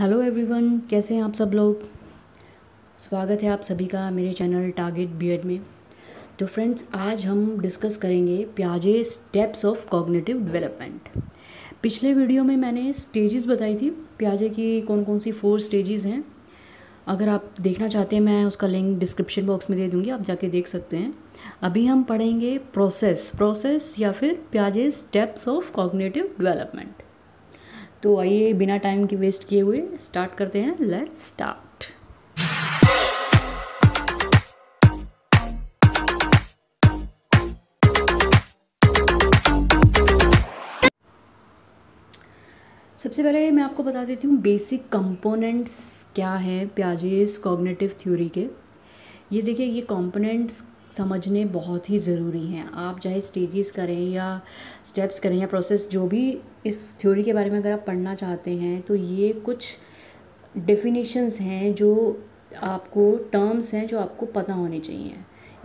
Hello everyone, कैसे हैं आप सब लोग। स्वागत है आप सभी का मेरे चैनल टारगेट बी एड में। तो फ्रेंड्स, आज हम डिस्कस करेंगे पियाजे स्टेप्स ऑफ कॉग्निटिव डेवलपमेंट। पिछले वीडियो में मैंने स्टेजेस बताई थी पियाजे की, कौन कौन सी 4 स्टेजेस हैं। अगर आप देखना चाहते हैं मैं उसका लिंक डिस्क्रिप्शन बॉक्स में दे दूँगी, आप जाके देख सकते हैं। अभी हम पढ़ेंगे प्रोसेस या फिर पियाजे स्टेप्स ऑफ कॉग्निटिव डेवलपमेंट। तो आइए बिना टाइम की वेस्ट किए हुए स्टार्ट करते हैं। Let's start. सबसे पहले मैं आपको बता देती हूँ बेसिक कंपोनेंट्स क्या हैं पियाजेस कॉग्निटिव थ्योरी के। ये देखिए, ये कंपोनेंट्स समझने बहुत ही ज़रूरी हैं। आप चाहे स्टेजेस करें या स्टेप्स करें या प्रोसेस, जो भी इस थ्योरी के बारे में अगर आप पढ़ना चाहते हैं तो ये कुछ डेफिनेशंस हैं, जो आपको टर्म्स हैं जो आपको पता होने चाहिए।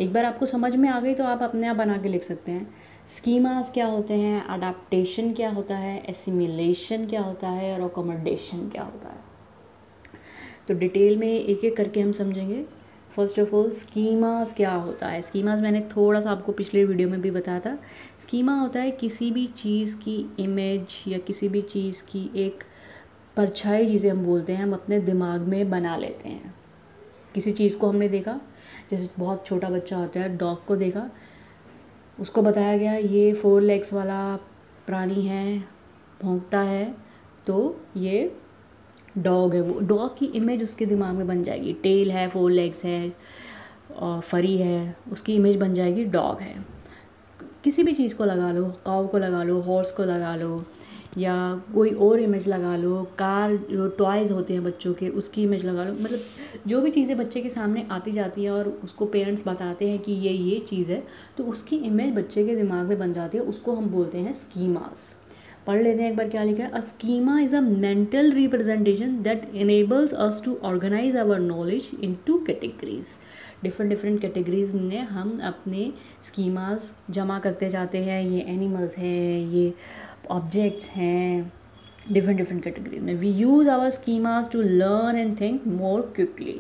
एक बार आपको समझ में आ गई तो आप अपने आप बना के लिख सकते हैं। स्कीमास क्या होते हैं, अडाप्टेशन क्या होता है, एसिमिलेशन क्या होता है और अकोमोडेशन क्या होता है। तो डिटेल में एक एक करके हम समझेंगे। फर्स्ट ऑफ ऑल, स्कीमास क्या होता है। स्कीमास मैंने थोड़ा सा आपको पिछले वीडियो में भी बताया था। स्कीमा होता है किसी भी चीज़ की इमेज या किसी भी चीज़ की एक परछाई, जिसे हम बोलते हैं, हम अपने दिमाग में बना लेते हैं। किसी चीज़ को हमने देखा, जैसे बहुत छोटा बच्चा होता है, डॉग को देखा, उसको बताया गया ये 4 लेग्स वाला प्राणी है, भौंकता है, तो ये डॉग है। वो डॉग की इमेज उसके दिमाग में बन जाएगी, टेल है, 4 लेग्स है और फरी है, उसकी इमेज बन जाएगी डॉग है। किसी भी चीज़ को लगा लो, काऊ को लगा लो, हॉर्स को लगा लो या कोई और इमेज लगा लो, कार, जो टॉयज़ होते हैं बच्चों के, उसकी इमेज लगा लो। मतलब जो भी चीज़ें बच्चे के सामने आती जाती है और उसको पेरेंट्स बताते हैं कि ये चीज़ है, तो उसकी इमेज बच्चे के दिमाग में बन जाती है। उसको हम बोलते हैं स्कीमास। पढ़ लेते हैं एक बार क्या लिखा है। A schema is a mental representation that enables us to organise our knowledge into categories. Different categories में हम अपने स्कीमास जमा करते जाते हैं। ये एनिमल्स हैं, ये ऑब्जेक्ट्स हैं, डिफरेंट कैटेगरीज में। We use our schemas to learn and think more quickly.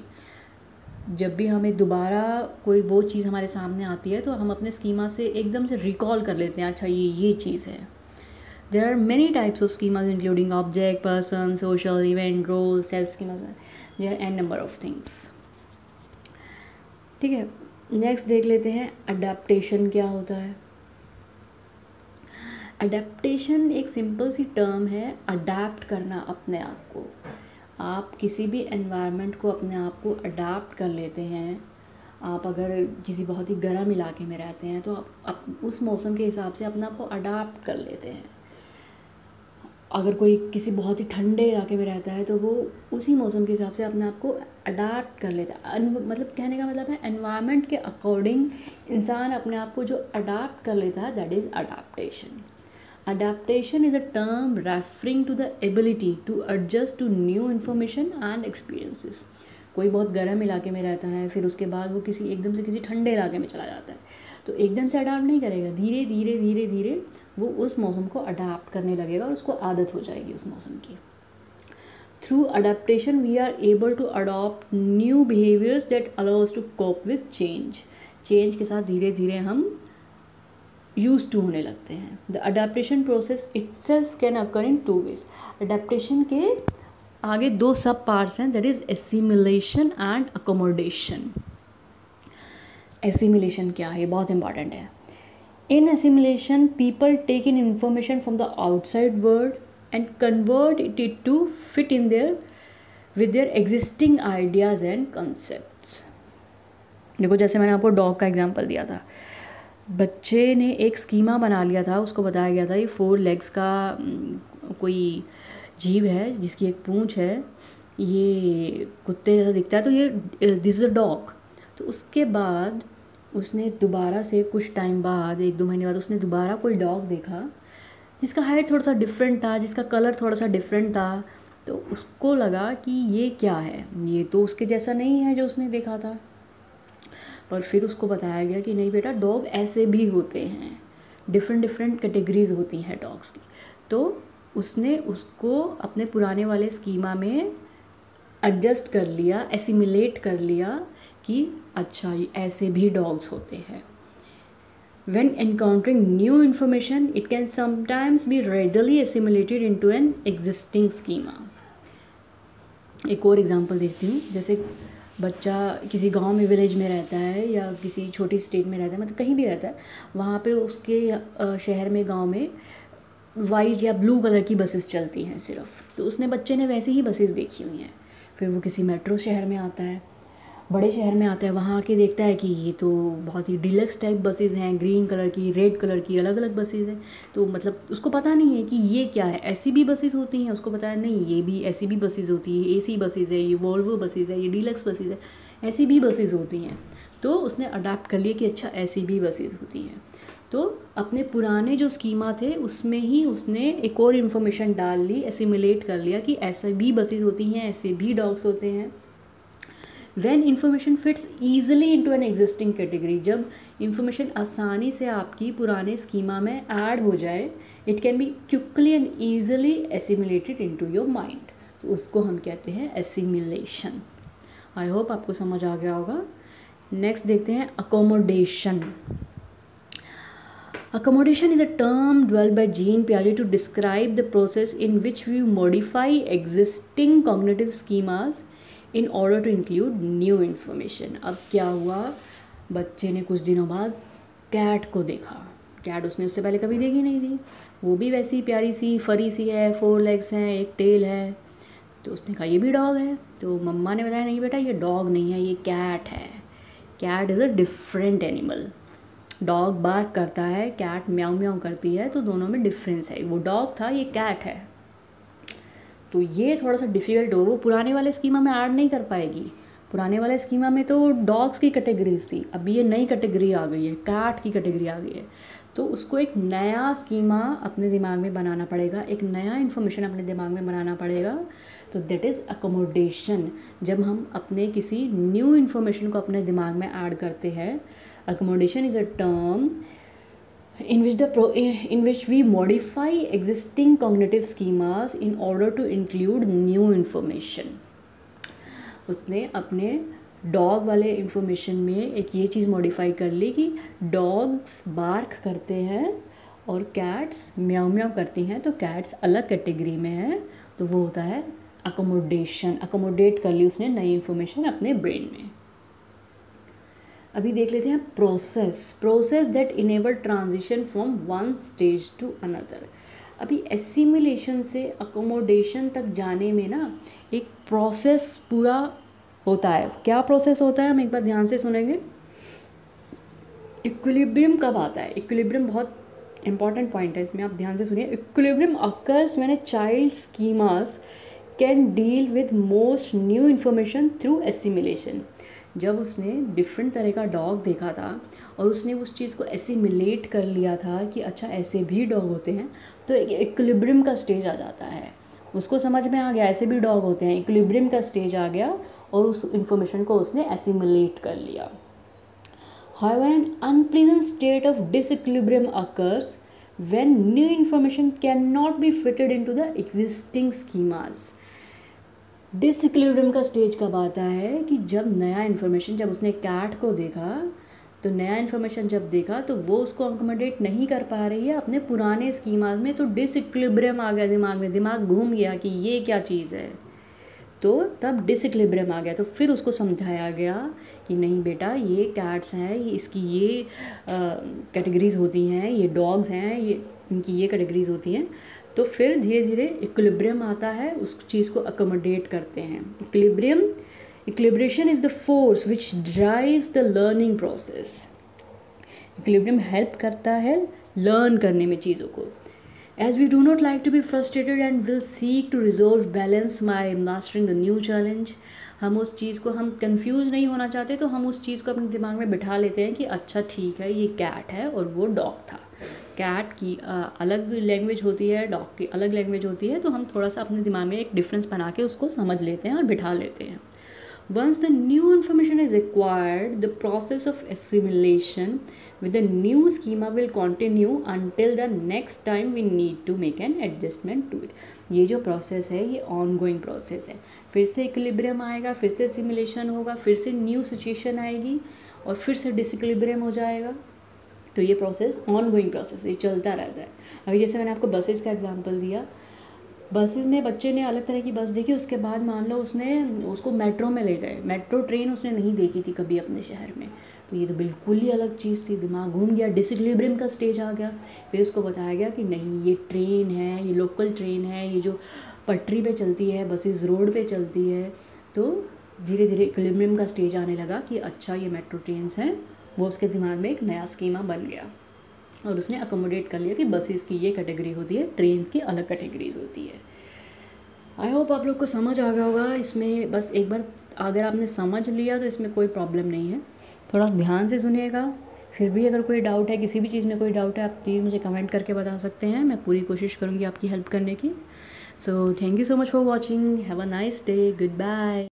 जब भी हमें दोबारा कोई वो चीज़ हमारे सामने आती है तो हम अपने स्कीमा से एकदम से रिकॉल कर लेते हैं, अच्छा ये चीज़ है। There are many types of schemas including object, person, social, event, role, self schemas. There are n number of things. ठीक है, नेक्स्ट देख लेते हैं अडेप्टेशन क्या होता है। अडेप्टेशन एक सिंपल सी टर्म है, अडेप्ट करना अपने आप को। आप किसी भी एनवायरनमेंट को अपने आप को अडेप्ट कर लेते हैं। आप अगर किसी बहुत ही गर्म इलाके में रहते हैं तो आप उस मौसम के हिसाब से अपने आप को अडेप्ट कर लेते हैं। अगर कोई किसी बहुत ही ठंडे इलाके में रहता है तो वो उसी मौसम के हिसाब से अपने आप को अडाप्ट कर लेता है। मतलब कहने का मतलब है एनवायरनमेंट के अकॉर्डिंग इंसान अपने आप को जो अडाप्ट कर लेता है, that is adaptation. Adaptation is a term referring to the ability to adjust to new information and experiences. कोई बहुत गर्म इलाके में रहता है, फिर उसके बाद वो किसी एकदम से किसी ठंडे इलाके में चला जाता है, तो एकदम से अडाप्ट नहीं करेगा। धीरे धीरे धीरे धीरे वो उस मौसम को अडाप्ट करने लगेगा और उसको आदत हो जाएगी उस मौसम की। Through adaptation we are able to adopt new behaviours that allow us to cope with change. Change के साथ धीरे धीरे हम यूज टू होने लगते हैं। The adaptation process itself can occur in 2 ways. Adaptation के आगे 2 सब पार्ट्स हैं, that is assimilation and accommodation. Assimilation क्या है, बहुत इंपॉर्टेंट है। In assimilation, people take in information from the outside world and convert it to fit in with their existing ideas and concepts. देखो, जैसे मैंने आपको डॉग का एग्जाम्पल दिया था, बच्चे ने एक स्कीमा बना लिया था। उसको बताया गया था ये 4 लेग्स का कोई जीव है जिसकी एक पूँछ है, ये कुत्ते जैसा दिखता है, तो ये दिस इज़ अ डॉग। तो उसके बाद उसने दोबारा से कुछ टाइम बाद, 1-2 महीने बाद, उसने दोबारा कोई डॉग देखा जिसका हाइट थोड़ा सा डिफरेंट था, जिसका कलर थोड़ा सा डिफरेंट था, तो उसको लगा कि ये क्या है, ये तो उसके जैसा नहीं है जो उसने देखा था। पर फिर उसको बताया गया कि नहीं बेटा, डॉग ऐसे भी होते हैं, डिफरेंट कैटेगरीज होती हैं डॉग्स की। तो उसने उसको अपने पुराने वाले स्कीमा में एडजस्ट कर लिया, एसिमिलेट कर लिया कि अच्छा ऐसे भी डॉग्स होते हैं. When encountering new information, it can sometimes be readily assimilated into an existing schema. एक और एग्जाम्पल देती हूँ. जैसे बच्चा किसी गांव में, विलेज में रहता है या किसी छोटी स्टेट में रहता है, मतलब कहीं भी रहता है, वहाँ पे उसके शहर में, गांव में वाइट या ब्लू कलर की बसेस चलती हैं सिर्फ. तो उसने, बच्चे ने वैसी ही बसेस देखी हुई हैं. फिर वो किसी मेट्रो शहर में आता है, बड़े शहर में आता है, वहाँ आके देखता है कि ये तो बहुत ही डिलक्स टाइप बसेस हैं, ग्रीन कलर की, रेड कलर की, अलग अलग बसेस हैं. तो मतलब उसको पता नहीं है कि ये क्या है, ऐसी भी बसेस होती हैं. उसको पता है नहीं, ये भी ऐसी भी बसेस होती है, एसी बसेस है, ये वोल्वो बसेस है, ये डिलक्स बसेस है, ऐसी भी बसेस होती हैं. तो उसने अडाप्ट कर लिया कि अच्छा ऐसी भी बसेस होती हैं. तो अपने पुराने जो स्कीमा थे उसमें ही उसने एक और इन्फॉर्मेशन डाल ली, एसिमिलेट कर लिया कि ऐसे भी बसेस होती हैं, ऐसे भी डॉग्स होते हैं. When information fits easily into an existing category, जब information आसानी से आपकी पुराने schema में add हो जाए, it can be quickly and easily assimilated into your mind. तो उसको हम कहते हैं assimilation. I hope आपको समझ आ गया होगा. Next देखते हैं accommodation. Accommodation is a term developed by Jean Piaget to describe the process in which we modify existing cognitive schemas in order to include new information. अब क्या हुआ, बच्चे ने कुछ दिनों बाद कैट को देखा. कैट उसने उससे पहले कभी देखी नहीं थी. वो भी वैसी प्यारी सी, फरी सी है, 4 legs हैं, एक टेल है. तो उसने कहा ये भी डॉग है. तो मम्मा ने बताया नहीं बेटा, ये डॉग नहीं है, ये कैट है. Cat is a different animal. Dog bark करता है, कैट म्याऊ म्याऊ करती है, तो दोनों में डिफरेंस है. वो डॉग था, ये कैट है. तो ये थोड़ा सा डिफ़िकल्ट हो. वो पुराने वाले स्कीमा में ऐड नहीं कर पाएगी. पुराने वाले स्कीमा में तो डॉग्स की कैटेगरीज थी, अभी ये नई कैटेगरी आ गई है, कैट की कैटेगरी आ गई है. तो उसको एक नया स्कीमा अपने दिमाग में बनाना पड़ेगा, एक नया इन्फॉर्मेशन अपने दिमाग में बनाना पड़ेगा. तो दैट इज़ अकोमोडेशन. जब हम अपने किसी न्यू इन्फॉर्मेशन को अपने दिमाग में ऐड करते हैं. Accommodation is a term in which we modify existing cognitive schemas in order to include new information. उसने अपने डॉग वाले इंफॉर्मेशन में एक ये चीज़ मॉडिफाई कर ली कि डॉग्स बार्क करते हैं और कैट्स म्याऊ म्याऊ करती हैं. तो कैट्स अलग कैटेगरी में है. तो वो होता है अकोमोडेशन. अकोमोडेट कर ली उसने नई इंफॉर्मेशन अपने ब्रेन में. अभी देख लेते हैं process. Process that enable transition from one stage to another. अभी एसिमिलेशन से अकोमोडेशन तक जाने में ना एक प्रोसेस पूरा होता है. क्या प्रोसेस होता है, हम एक बार ध्यान से सुनेंगे. इक्विलिब्रियम कब आता है? इक्विलिब्रियम बहुत इंपॉर्टेंट पॉइंट है, इसमें आप ध्यान से सुनिए. Equilibrium occurs when a child schemas can deal with most new information through assimilation. जब उसने डिफरेंट तरह का डॉग देखा था और उसने उस चीज़ को एसिमिलेट कर लिया था कि अच्छा ऐसे भी डॉग होते हैं, तो एक इक्विलिब्रियम का स्टेज आ जाता है. उसको समझ में आ गया ऐसे भी डॉग होते हैं, इक्विलिब्रियम का स्टेज आ गया और उस इन्फॉर्मेशन को उसने एसिमिलेट कर लिया. However an unpleasant state of disequilibrium occurs when new information can not be fitted into the existing schemas. Disequilibrium का स्टेज कब आता है कि जब नया इन्फॉर्मेशन, जब उसने कैट को देखा तो नया इन्फॉर्मेशन जब देखा तो वो उसको अकोमोडेट नहीं कर पा रही है अपने पुराने स्कीमाज में. तो डिसइक्विलिब्रियम आ गया दिमाग में, दिमाग घूम गया कि ये क्या चीज़ है. तो तब डिसइक्विलिब्रियम आ गया. तो फिर उसको समझाया गया कि नहीं बेटा, ये कैट्स हैं, इसकी ये कैटेगरीज होती हैं, ये डॉग्स हैं, ये इनकी ये कैटेगरीज होती हैं. तो फिर धीरे धीरे इक्विलिब्रियम आता है, उस चीज़ को अकोमोडेट करते हैं. Equilibrium, equilibration is the force which drives the learning process. Equilibrium help करता है लर्न करने में चीज़ों को. As we do not like to be frustrated and will seek to resolve balance by mastering the new challenge. हम उस चीज़ को, हम कंफ्यूज नहीं होना चाहते, तो हम उस चीज़ को अपने दिमाग में बिठा लेते हैं कि अच्छा ठीक है, ये कैट है और वो डॉग था. कैट की अलग लैंग्वेज होती है, डॉग की अलग लैंग्वेज होती है. तो हम थोड़ा सा अपने दिमाग में एक डिफरेंस बना के उसको समझ लेते हैं और बिठा लेते हैं. Once the new information is acquired the process of assimilation with the new schema will continue until the next time we need to make an adjustment to it. ये जो प्रोसेस है ये ऑनगोइंग प्रोसेस है. फिर से equilibrium आएगा, फिर से एसिमिलेशन होगा, फिर से न्यू सिचुएशन आएगी और फिर से डिसइक्विलिब्रियम हो जाएगा. तो ये प्रोसेस ऑनगोइंग प्रोसेस है, ये चलता रहता है. अभी जैसे मैंने आपको बसेस का एग्जांपल दिया, बसेस में बच्चे ने अलग तरह की बस देखी, उसके बाद मान लो उसने उसको मेट्रो में ले गए, मेट्रो ट्रेन उसने नहीं देखी थी कभी अपने शहर में, तो ये तो बिल्कुल ही अलग चीज़ थी, दिमाग घूम गया, डिसइक्विलिब्रियम का स्टेज आ गया. फिर उसको बताया गया कि नहीं ये ट्रेन है, ये लोकल ट्रेन है, ये जो पटरी पे चलती है, बसेस रोड पे चलती है. तो धीरे धीरे इक्विलिब्रियम का स्टेज आने लगा कि अच्छा ये मेट्रो ट्रेन्स हैं. वो उसके दिमाग में एक नया स्कीमा बन गया और उसने अकोमोडेट कर लिया कि बसेस की ये कैटेगरी होती है, ट्रेन्स की अलग कैटेगरीज होती है. आई होप आप लोग को समझ आ गया होगा. इसमें बस एक बार अगर आपने समझ लिया तो इसमें कोई प्रॉब्लम नहीं है. थोड़ा ध्यान से सुनिएगा. फिर भी अगर कोई डाउट है, किसी भी चीज़ में कोई डाउट है, आप प्लीज़ मुझे कमेंट करके बता सकते हैं. मैं पूरी कोशिश करूँगी आपकी हेल्प करने की. So thank you so much for watching. Have a nice day. Good bye.